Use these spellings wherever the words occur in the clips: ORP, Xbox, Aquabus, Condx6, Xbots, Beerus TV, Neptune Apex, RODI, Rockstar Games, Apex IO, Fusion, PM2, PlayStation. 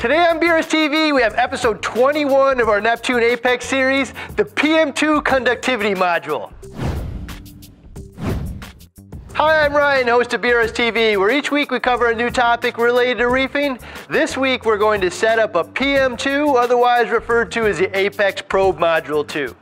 Today on Beerus TV, we have episode 21 of our Neptune Apex series, the PM2 conductivity module. Hi, I'm Ryan, host of Beerus TV, where each week we cover a new topic related to reefing. This week we're going to set up a PM2, otherwise referred to as the Apex Probe Module 2.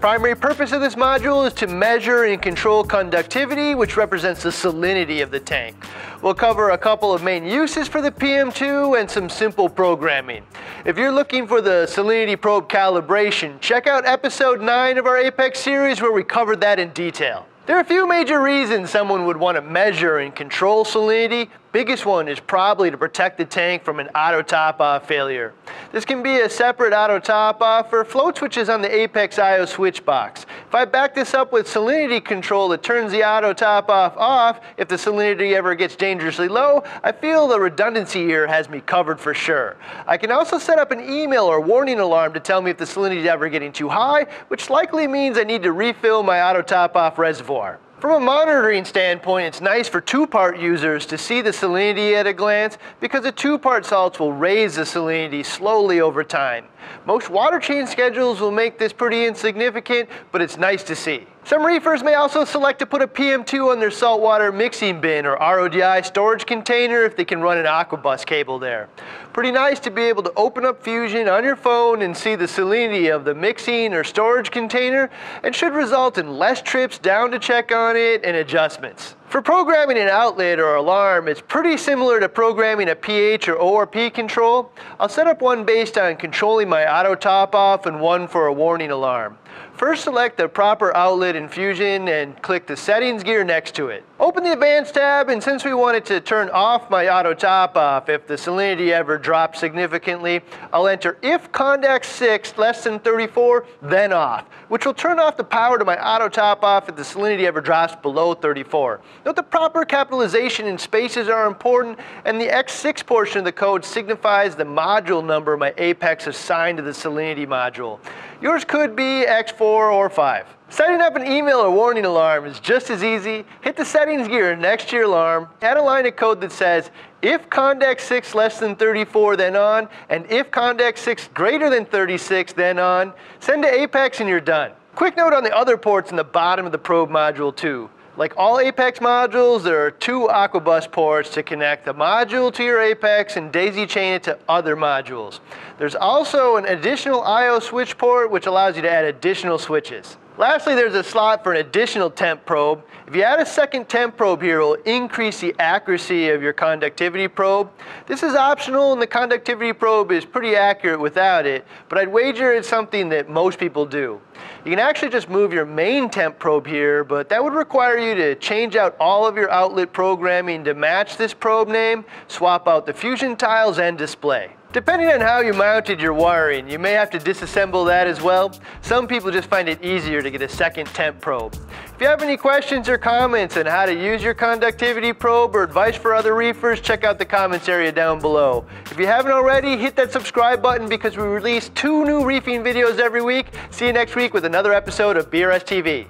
Primary purpose of this module is to measure and control conductivity, which represents the salinity of the tank. We'll cover a couple of main uses for the PM2 and some simple programming. If you're looking for the salinity probe calibration, check out episode 9 of our Apex series where we covered that in detail. There are a few major reasons someone would want to measure and control salinity. Biggest one is probably to protect the tank from an auto top-off failure. This can be a separate auto top-off or float switches on the Apex IO switch box. If I back this up with salinity control that turns the auto top-off off if the salinity ever gets dangerously low, I feel the redundancy here has me covered for sure. I can also set up an email or warning alarm to tell me if the salinity is ever getting too high, which likely means I need to refill my auto top-off reservoir. From a monitoring standpoint, it's nice for two-part users to see the salinity at a glance because the two-part salts will raise the salinity slowly over time. Most water change schedules will make this pretty insignificant, but it's nice to see. Some reefers may also select to put a PM2 on their saltwater mixing bin or RODI storage container if they can run an Aquabus cable there. Pretty nice to be able to open up Fusion on your phone and see the salinity of the mixing or storage container, and should result in less trips down to check on it and adjustments. For programming an outlet or alarm, it's pretty similar to programming a pH or ORP control. I'll set up one based on controlling my auto top-off and one for a warning alarm. First, select the proper outlet in Fusion and click the settings gear next to it. Open the advanced tab, and since we wanted to turn off my auto top-off if the salinity ever drops significantly, I'll enter if Condx6 less than 34, then off, which will turn off the power to my auto top-off if the salinity ever drops below 34. Note the proper capitalization and spaces are important, and the X6 portion of the code signifies the module number my Apex assigned to the salinity module. Yours could be X4 or 5. Setting up an email or warning alarm is just as easy. Hit the settings gear next to your alarm, add a line of code that says, if Condx6 less than 34 then on, and if Condx6 greater than 36 then on. Send to Apex and you're done. Quick note on the other ports in the bottom of the probe module too. Like all Apex modules, there are two Aquabus ports to connect the module to your Apex and daisy chain it to other modules. There's also an additional IO switch port which allows you to add additional switches. Lastly, there's a slot for an additional temp probe. If you add a second temp probe here, it will increase the accuracy of your conductivity probe. This is optional and the conductivity probe is pretty accurate without it, but I'd wager it's something that most people do. You can actually just move your main temp probe here, but that would require you to change out all of your outlet programming to match this probe name, swap out the Fusion tiles and display. Depending on how you mounted your wiring, you may have to disassemble that as well. Some people just find it easier to get a second temp probe. If you have any questions or comments on how to use your conductivity probe or advice for other reefers, check out the comments area down below. If you haven't already, hit that subscribe button because we release 2 new reefing videos every week. See you next week with another episode of Beerus TV.